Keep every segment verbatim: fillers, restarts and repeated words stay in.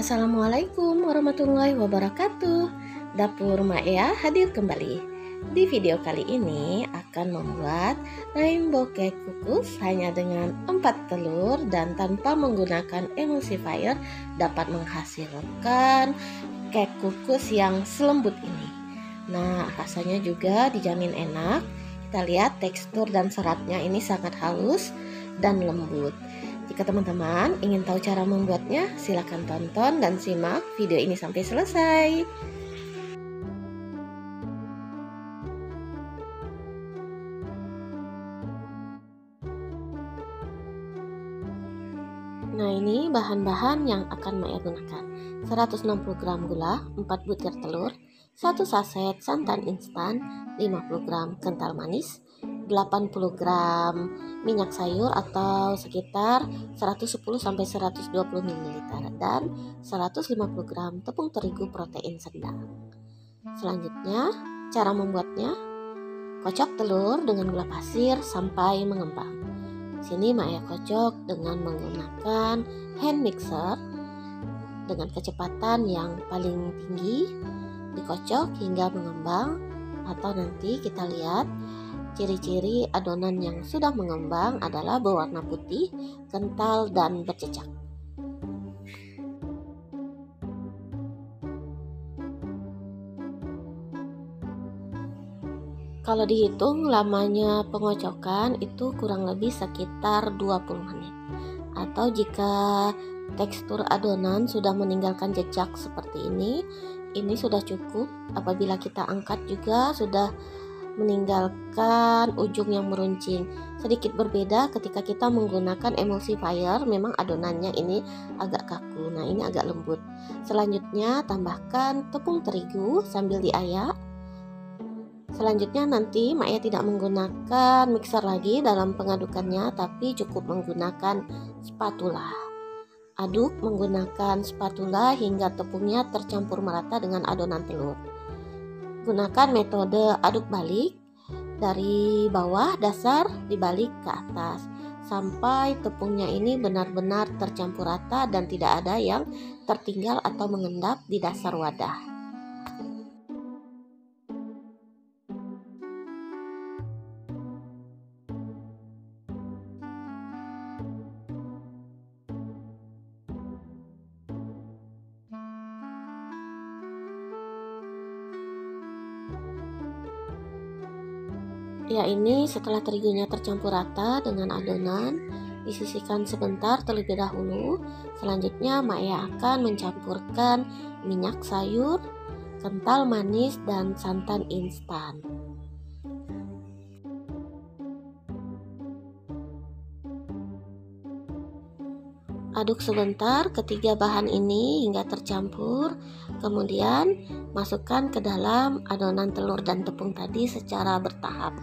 Assalamualaikum warahmatullahi wabarakatuh. Dapur Mak Ea hadir kembali. Di video kali ini akan membuat naim bokeh kukus hanya dengan empat telur dan tanpa menggunakan emulsifier, dapat menghasilkan kek kukus yang selembut ini. Nah, rasanya juga dijamin enak. Kita lihat tekstur dan seratnya ini sangat halus dan lembut. Jika teman-teman ingin tahu cara membuatnya, silakan tonton dan simak video ini sampai selesai. Nah, ini bahan-bahan yang akan Mak Ea gunakan. seratus enam puluh gram gula, empat butir telur, satu saset santan instan, lima puluh gram kental manis, delapan puluh gram minyak sayur atau sekitar seratus sepuluh sampai seratus dua puluh ml, dan seratus lima puluh gram tepung terigu protein sedang. Selanjutnya, cara membuatnya: kocok telur dengan gula pasir sampai mengembang. Sini Mak Ea kocok dengan menggunakan hand mixer dengan kecepatan yang paling tinggi, dikocok hingga mengembang, atau nanti kita lihat. Ciri-ciri adonan yang sudah mengembang adalah berwarna putih, kental, dan bercecak. Kalau dihitung lamanya pengocokan itu kurang lebih sekitar dua puluh menit. Atau jika tekstur adonan sudah meninggalkan jejak seperti ini, ini sudah cukup. Apabila kita angkat juga sudah meninggalkan ujung yang meruncing. Sedikit berbeda ketika kita menggunakan emulsifier, memang adonannya ini agak kaku. Nah, ini agak lembut. Selanjutnya tambahkan tepung terigu sambil diayak. Selanjutnya nanti Mak Ea tidak menggunakan mixer lagi dalam pengadukannya, tapi cukup menggunakan spatula. Aduk menggunakan spatula hingga tepungnya tercampur merata dengan adonan telur. Gunakan metode aduk balik dari bawah dasar dibalik ke atas sampai tepungnya ini benar-benar tercampur rata dan tidak ada yang tertinggal atau mengendap di dasar wadah. Ya, ini setelah terigunya tercampur rata dengan adonan, disisihkan sebentar terlebih dahulu. Selanjutnya Mak Ea akan mencampurkan minyak sayur, kental manis, dan santan instan. Aduk sebentar ketiga bahan ini hingga tercampur. Kemudian masukkan ke dalam adonan telur dan tepung tadi secara bertahap.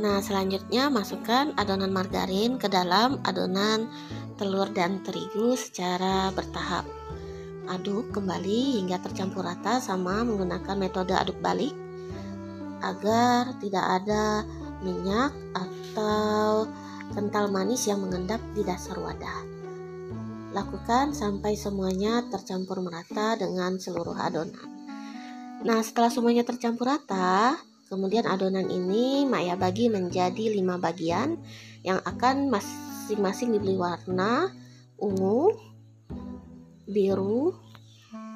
Nah, selanjutnya masukkan adonan margarin ke dalam adonan telur dan terigu secara bertahap. Aduk kembali hingga tercampur rata sama menggunakan metode aduk balik agar tidak ada minyak atau kental manis yang mengendap di dasar wadah. Lakukan sampai semuanya tercampur merata dengan seluruh adonan. Nah, setelah semuanya tercampur rata, kemudian adonan ini Mak Ea bagi menjadi lima bagian yang akan masing-masing diberi warna ungu, biru,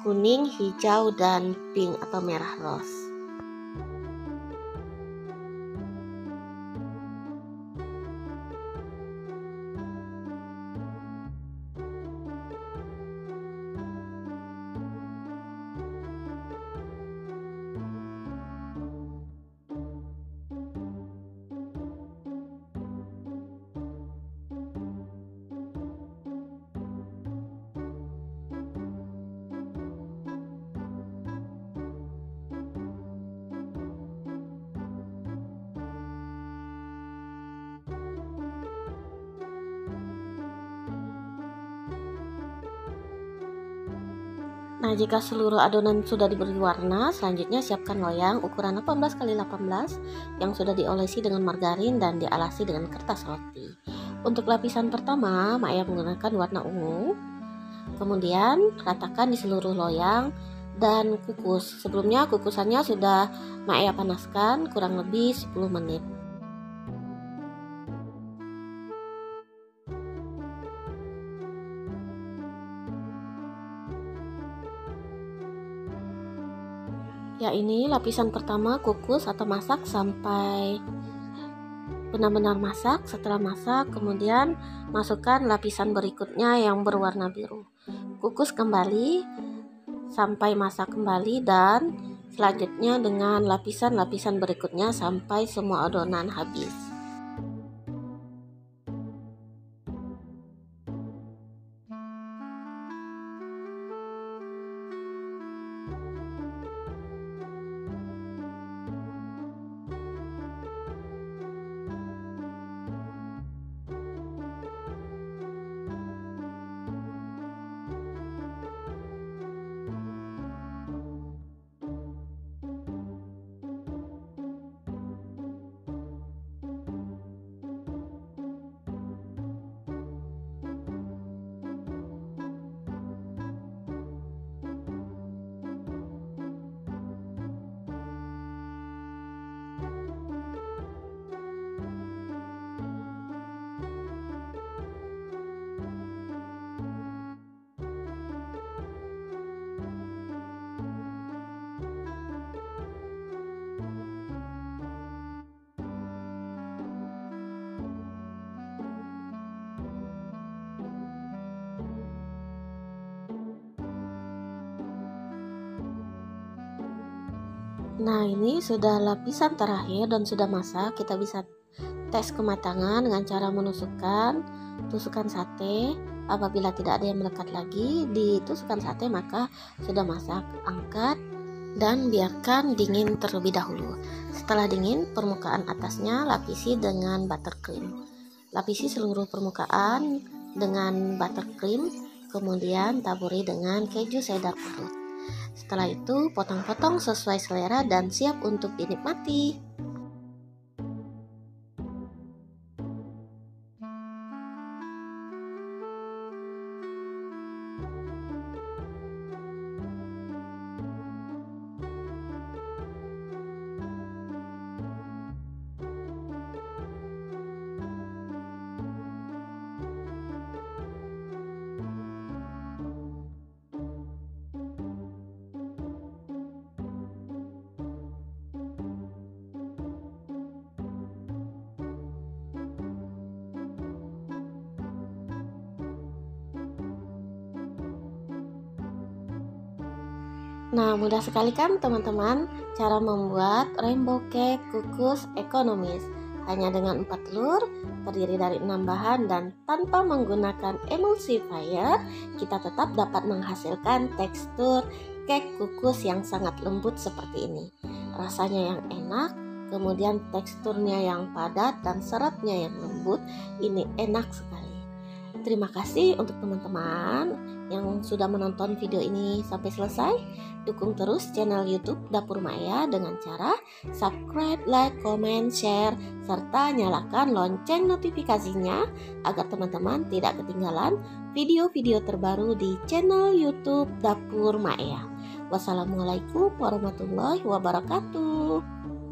kuning, hijau, dan pink atau merah rose. Nah, jika seluruh adonan sudah diberi warna, selanjutnya siapkan loyang ukuran delapan belas kali delapan belas yang sudah diolesi dengan margarin dan dialasi dengan kertas roti. Untuk lapisan pertama, Mak Ea menggunakan warna ungu. Kemudian ratakan di seluruh loyang dan kukus. Sebelumnya kukusannya sudah Mak Ea panaskan kurang lebih sepuluh menit. Ya, ini lapisan pertama kukus atau masak sampai benar-benar masak. Setelah masak, kemudian masukkan lapisan berikutnya yang berwarna biru. Kukus kembali sampai masak kembali dan selanjutnya dengan lapisan-lapisan berikutnya sampai semua adonan habis. Nah, ini sudah lapisan terakhir dan sudah masak. Kita bisa tes kematangan dengan cara menusukkan tusukan sate. Apabila tidak ada yang melekat lagi di tusukan sate, maka sudah masak. Angkat dan biarkan dingin terlebih dahulu. Setelah dingin, permukaan atasnya lapisi dengan buttercream. Lapisi seluruh permukaan dengan buttercream, kemudian taburi dengan keju cheddar parut. Setelah itu, potong-potong sesuai selera dan siap untuk dinikmati. Nah, mudah sekali kan teman-teman cara membuat rainbow cake kukus ekonomis hanya dengan empat telur, terdiri dari enam bahan, dan tanpa menggunakan emulsifier kita tetap dapat menghasilkan tekstur cake kukus yang sangat lembut seperti ini. Rasanya yang enak, kemudian teksturnya yang padat dan seratnya yang lembut. Ini enak sekali. Terima kasih untuk teman-teman yang sudah menonton video ini sampai selesai. Dukung terus channel YouTube Dapur Mak Ea dengan cara subscribe, like, comment, share, serta nyalakan lonceng notifikasinya agar teman-teman tidak ketinggalan video-video terbaru di channel YouTube Dapur Mak Ea. Wassalamualaikum warahmatullahi wabarakatuh.